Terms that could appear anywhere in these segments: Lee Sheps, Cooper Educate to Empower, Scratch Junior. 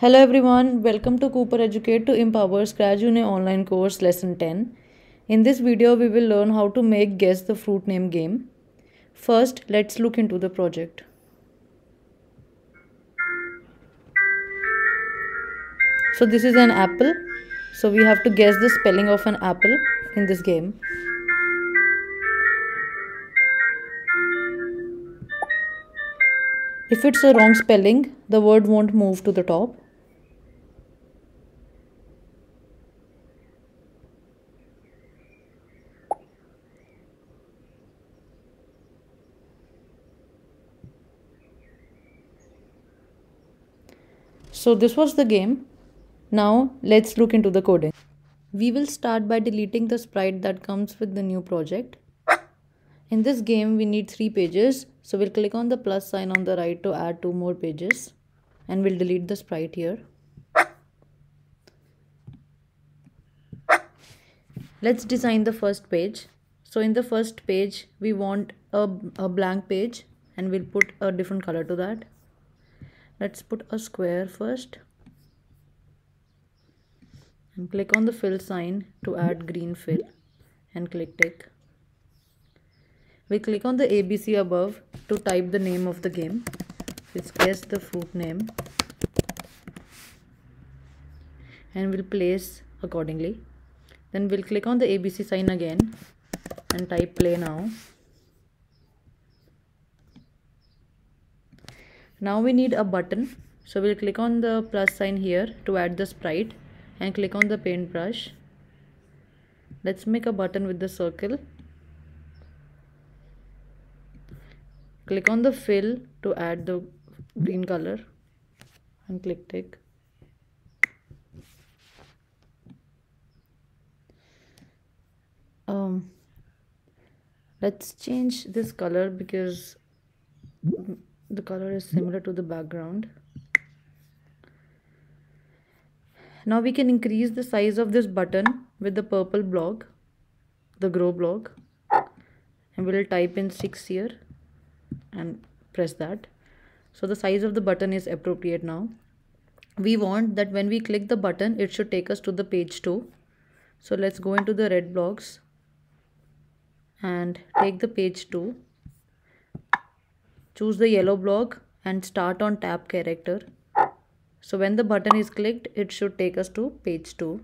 Hello everyone, welcome to Cooper Educate to Empower Scratch Junior online course lesson 10. In this video we will learn how to make guess the fruit name game. First, let's look into the project. So this is an apple. So we have to guess the spelling of an apple in this game. If it's a wrong spelling, the word won't move to the top. So this was the game. Now let's look into the coding. We will start by deleting the sprite that comes with the new project. In this game we need 3 pages, so we'll click on the plus sign on the right to add 2 more pages, and we'll delete the sprite here. Let's design the first page. So in the first page we want a blank page, and we'll put a different color to that. Let's put a square first and click on the fill sign to add green fill and click tick. We click on the ABC above to type the name of the game. Let's guess the fruit name and we'll place accordingly. Then we'll click on the ABC sign again and type play now. Now we need a button, so we'll click on the plus sign here to add the sprite and click on the paintbrush. Let's make a button with the circle. Click on the fill to add the green color and click tick. Let's change this color because the color is similar to the background. Now we can increase the size of this button with the purple block, the grow block, and we'll type in 6 here and press that. So the size of the button is appropriate now. We want that when we click the button it should take us to the page 2. So let's go into the red blocks and take the page 2. Choose the yellow block and start on tab character. So when the button is clicked, it should take us to page 2.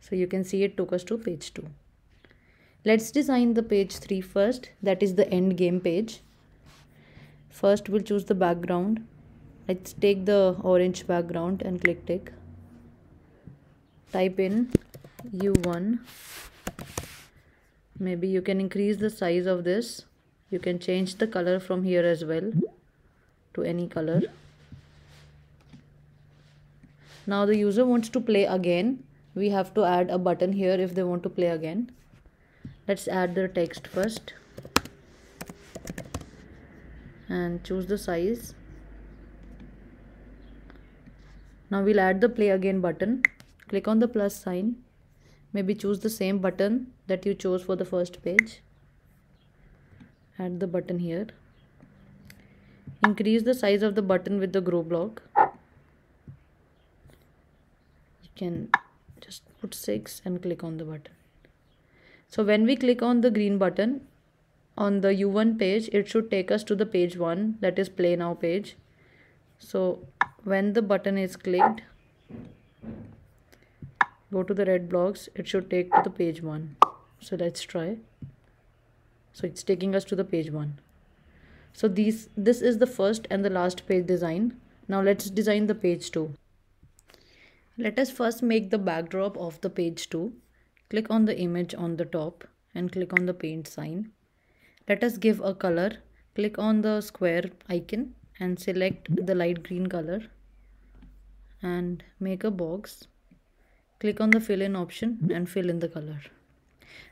So you can see it took us to page 2. Let's design the page 3 first, that is the end game page. First we'll choose the background. Let's take the orange background and click tick. Type in U1. Maybe you can increase the size of this. You can change the color from here as well to any color. Now the user wants to play again. We have to add a button here if they want to play again. Let's add their text first and choose the size. Now we'll add the play again button. Click on the plus sign. Maybe choose the same button that you chose for the first page. Add the button here. Increase the size of the button with the grow block. Can just put 6 and click on the button. So when we click on the green button on the U1 page, it should take us to the page 1, that is play now page. So when the button is clicked, go to the red blocks, it should take to the page 1. So let's try. So it's taking us to the page 1. So this is the first and the last page design. Now let's design the page 2. Let us first make the backdrop of the page 2. Click on the image on the top and click on the paint sign. Let us give a color. Click on the square icon and select the light green color and make a box. Click on the fill in option and fill in the color.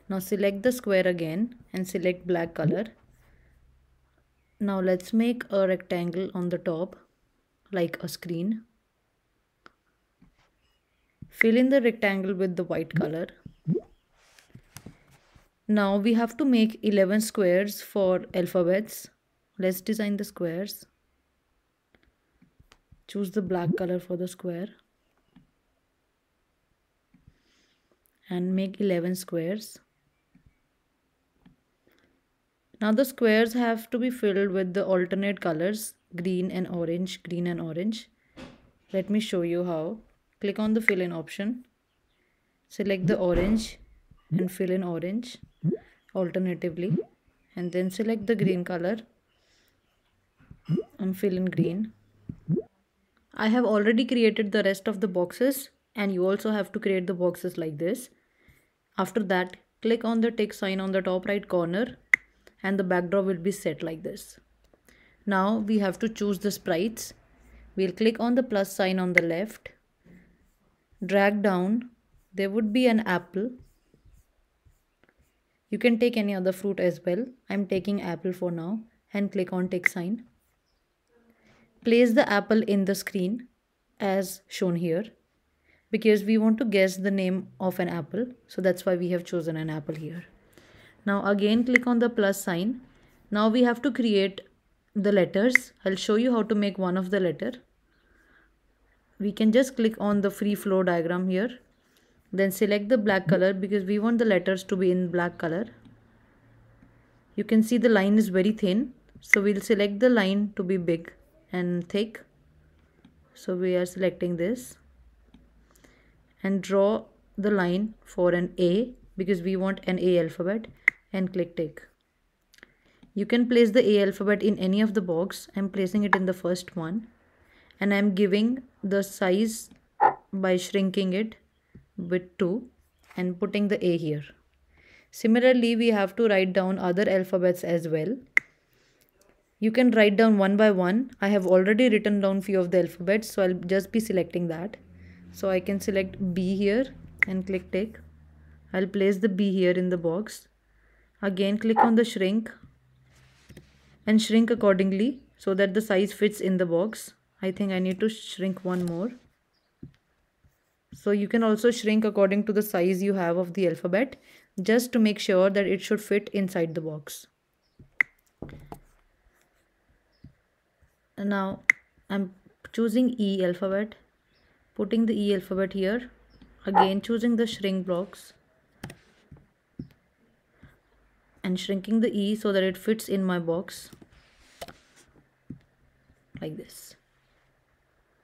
Now select the square again and select black color. Now let's make a rectangle on the top like a screen. Fill in the rectangle with the white color. Now we have to make 11 squares for alphabets. Let's design the squares. Choose the black color for the square and make 11 squares. Now the squares have to be filled with the alternate colors, green and orange, green and orange. Let me show you how. Click on the fill in option. Select the orange and fill in orange alternatively, and then select the green color and fill in green. I have already created the rest of the boxes, and you also have to create the boxes like this. After that, click on the tick sign on the top right corner and the backdrop will be set like this. Now we have to choose the sprites. We'll click on the plus sign on the left, drag down, there would be an apple. You can take any other fruit as well. I'm taking apple for now, and click on tick sign. Place the apple in the screen as shown here, because we want to guess the name of an apple, so that's why we have chosen an apple here. Now again click on the plus sign. Now we have to create the letters. I'll show you how to make one of the letter. We can just click on the free flow diagram here, then select the black color because we want the letters to be in black color. You can see the line is very thin, so we'll select the line to be big and thick. So we are selecting this and draw the line for an A because we want an A alphabet, and click tick. You can place the A alphabet in any of the box. I'm placing it in the first one, and I'm giving the size by shrinking it with 2 and putting the A here. Similarly, we have to write down other alphabets as well. You can write down one by one. I have already written down few of the alphabets, so I'll just be selecting that. So I can select B here and click tick. I'll place the B here in the box. Again click on the shrink and shrink accordingly so that the size fits in the box. I think I need to shrink one more. So you can also shrink according to the size you have of the alphabet, just to make sure that it should fit inside the box. And now I'm choosing E alphabet, putting the E alphabet here, again choosing the shrink box and shrinking the E so that it fits in my box like this.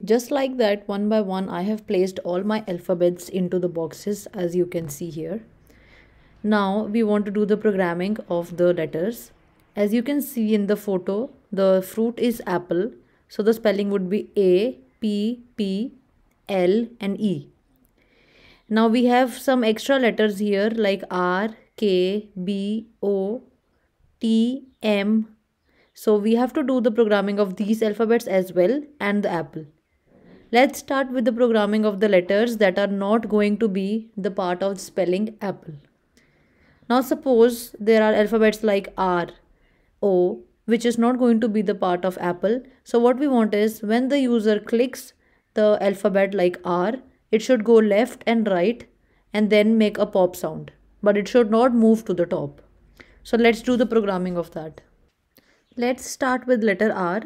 Just like that, one by one, I have placed all my alphabets into the boxes, as you can see here. Now we want to do the programming of the letters. As you can see in the photo, the fruit is apple. So the spelling would be A, P, P, L and E. Now we have some extra letters here like R, K, B, O, T, M. So we have to do the programming of these alphabets as well, and the apple. Let's start with the programming of the letters that are not going to be the part of the spelling apple. Now suppose there are alphabets like R, O, which is not going to be the part of apple. So what we want is when the user clicks the alphabet like R, it should go left and right and then make a pop sound, but it should not move to the top. So let's do the programming of that. Let's start with letter R.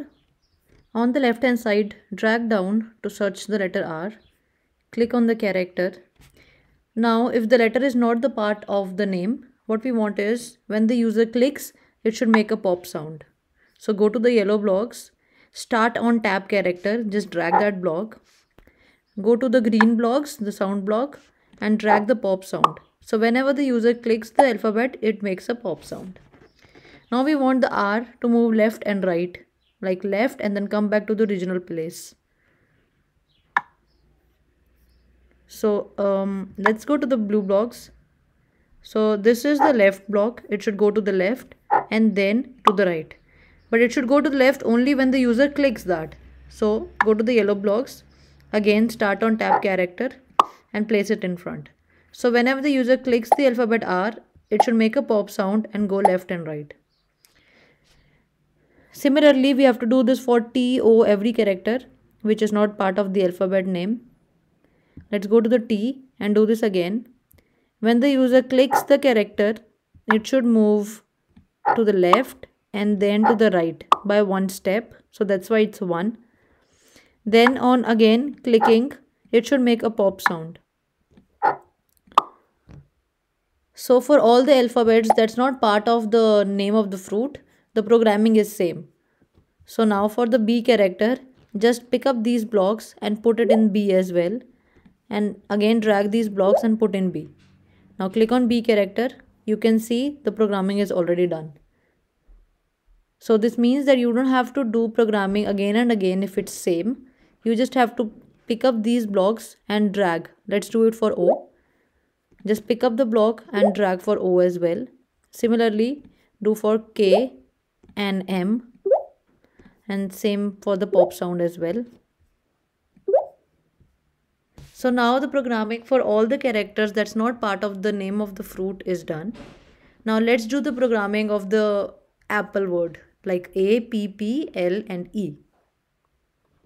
On the left hand side, drag down to search the letter R. Click on the character. Now if the letter is not the part of the name, what we want is when the user clicks, it should make a pop sound. So go to the yellow blocks, start on tab character, just drag that block. Go to the green blocks, the sound block, and drag the pop sound. So whenever the user clicks the alphabet, it makes a pop sound. Now we want the R to move left and right. Like left and then come back to the original place. So let's go to the blue blocks. So this is the left block. It should go to the left and then to the right. But it should go to the left only when the user clicks that. So go to the yellow blocks. Again start on tab character and place it in front. So whenever the user clicks the alphabet R, it should make a pop sound and go left and right. Similarly, we have to do this for T, O, every character which is not part of the alphabet name. Let's go to the T and do this again. When the user clicks the character, it should move to the left and then to the right by one step. So that's why it's 1. Then on again clicking, it should make a pop sound. So for all the alphabets that's not part of the name of the fruit, the programming is same. So now for the B character, just pick up these blocks and put it in B as well. And again drag these blocks and put in B. Now click on B character. You can see the programming is already done. So this means that you don't have to do programming again and again if it's same. You just have to pick up these blocks and drag. Let's do it for O. Just pick up the block and drag for O as well. Similarly, do for K and M. And same for the pop sound as well. So now the programming for all the characters that's not part of the name of the fruit is done. Now let's do the programming of the apple word, like A, P, P, L and E.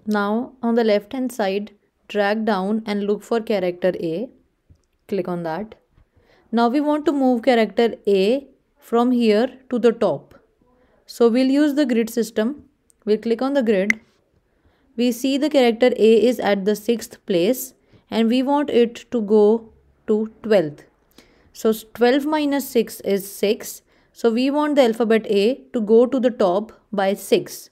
Now on the left hand side, drag down and look for character A. Click on that. Now we want to move character A from here to the top. So we'll use the grid system. We'll click on the grid. We see the character A is at the 6th place. And we want it to go to 12th. So 12 minus 6 is 6. So we want the alphabet A to go to the top by 6.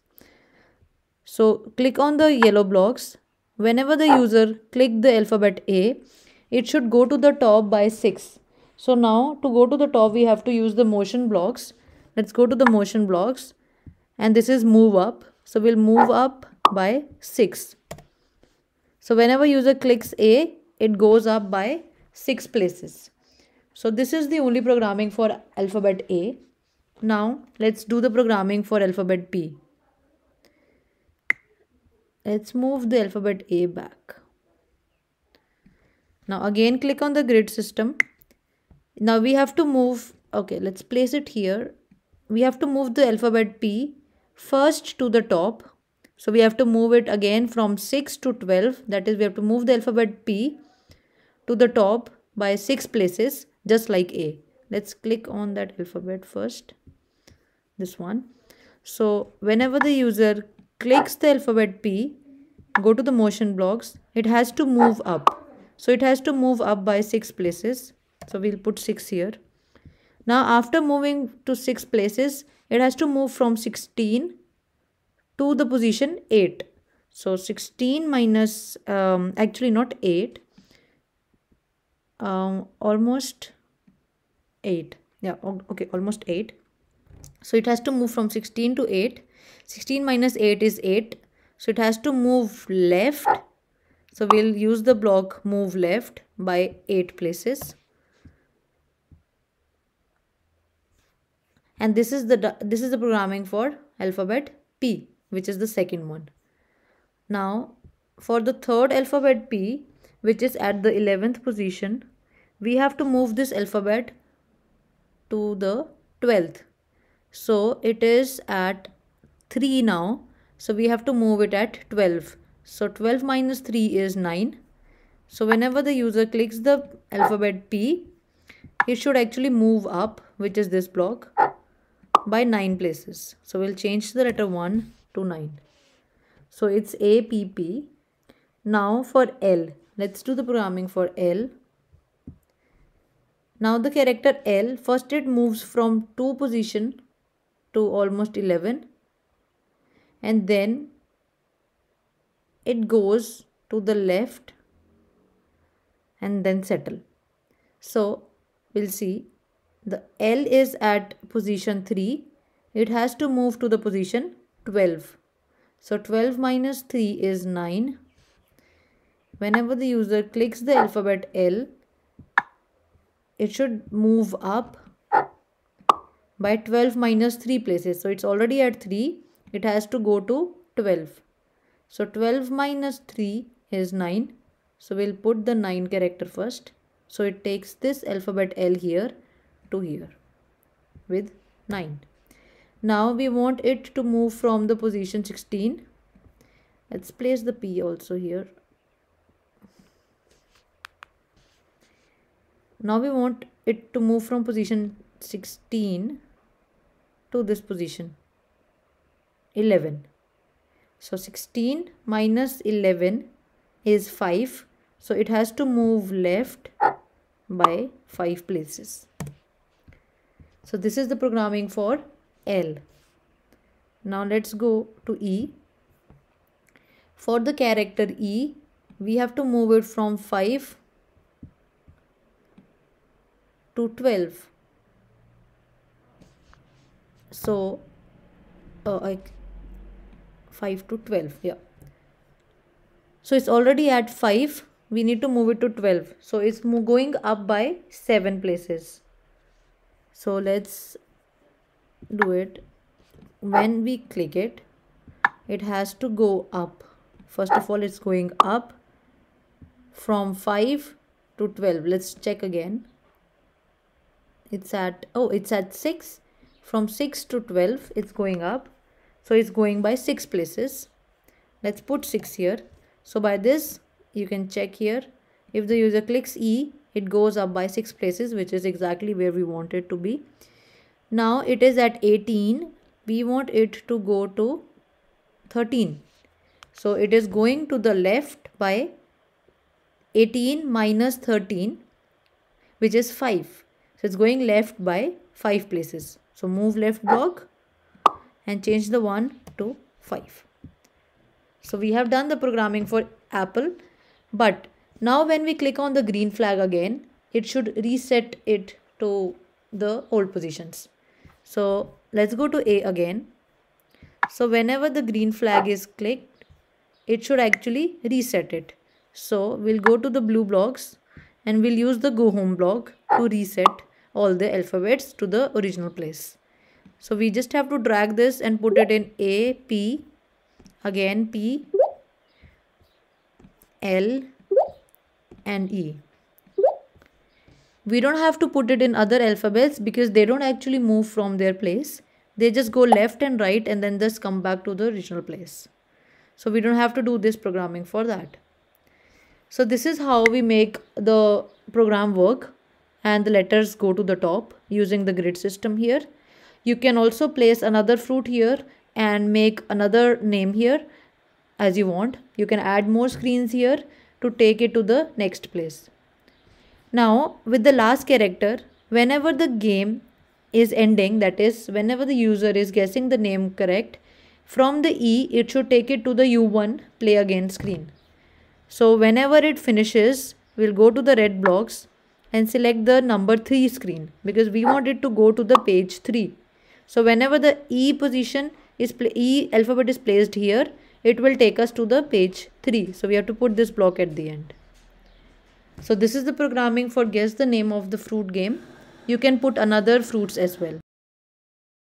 So click on the yellow blocks. Whenever the user click the alphabet A, it should go to the top by 6. So now to go to the top, we have to use the motion blocks. Let's go to the motion blocks. And this is move up. So we'll move up by 6. So whenever user clicks A, it goes up by 6 places. So this is the only programming for alphabet A. Now let's do the programming for alphabet B. Let's move the alphabet A back. Now again click on the grid system. Now we have to move, okay, let's place it here. We have to move the alphabet B first to the top. So we have to move it again from 6 to 12. That is, we have to move the alphabet P to the top by 6 places, just like A. Let's click on that alphabet first. This one. So whenever the user clicks the alphabet P, go to the motion blocks, it has to move up. So it has to move up by 6 places. So we'll put 6 here. Now after moving to 6 places, it has to move from 16 to the position 8. So 16 minus, actually not 8, almost 8. Yeah, okay, almost 8. So it has to move from 16 to 8. 16 minus 8 is 8. So it has to move left. So we'll use the block move left by 8 places. And this is the programming for alphabet P, which is the second one. Now for the third alphabet P, which is at the 11th position, we have to move this alphabet to the 12th. So it is at 3 now. So we have to move it at 12. So 12 minus 3 is 9. So whenever the user clicks the alphabet P, it should actually move up, which is this block, by 9 places. So we'll change the letter 1 to 9. So it's A, P, P. Now for L. Let's do the programming for L. Now the character L, first it moves from 2 position to almost 11. And then it goes to the left and then settle. So we'll see. The L is at position 3. It has to move to the position 12. So 12 minus 3 is 9. Whenever the user clicks the alphabet L, it should move up by 12 minus 3 places. So it's already at 3. It has to go to 12. So 12 minus 3 is 9. So we'll put the 9 character first. So it takes this alphabet L here to here with 9. Now we want it to move from the position 16. Let's place the P also here. Now we want it to move from position 16 to this position 11. So 16 minus 11 is 5. So it has to move left by 5 places. So this is the programming for L. Now let's go to E. For the character E, we have to move it from 5 to 12. So 5 to 12, yeah. So it's already at 5. We need to move it to 12. So it's going up by 7 places. So let's do it. When we click it, it has to go up. First of all, it's going up from 5 to 12. Let's check again. It's at 6. From 6 to 12, it's going up. So it's going by 6 places. Let's put 6 here. So by this, you can check here, if the user clicks E, it goes up by 6 places, which is exactly where we want it to be. Now it is at 18. We want it to go to 13. So it is going to the left by 18 minus 13, which is 5. So it's going left by 5 places. So move left block and change the 1 to 5. So we have done the programming for Apple. But now when we click on the green flag again, it should reset it to the old positions. So let's go to A again. So whenever the green flag is clicked, it should actually reset it. So we'll go to the blue blocks and we'll use the go home block to reset all the alphabets to the original place. So we just have to drag this and put it in A, P, again P, L and E. We don't have to put it in other alphabets because they don't actually move from their place. They just go left and right and then just come back to the original place. So we don't have to do this programming for that. So this is how we make the program work and the letters go to the top using the grid system here. You can also place another fruit here and make another name here as you want. You can add more screens here to take it to the next place. Now with the last character, whenever the game is ending, that is whenever the user is guessing the name correct, from the E it should take it to the U1 play again screen. So whenever it finishes, we'll go to the red blocks and select the number 3 screen because we want it to go to the page 3. So whenever the E alphabet is placed here, it will take us to the page 3. So we have to put this block at the end. So this is the programming for guess the name of the fruit game. You can put another fruits as well.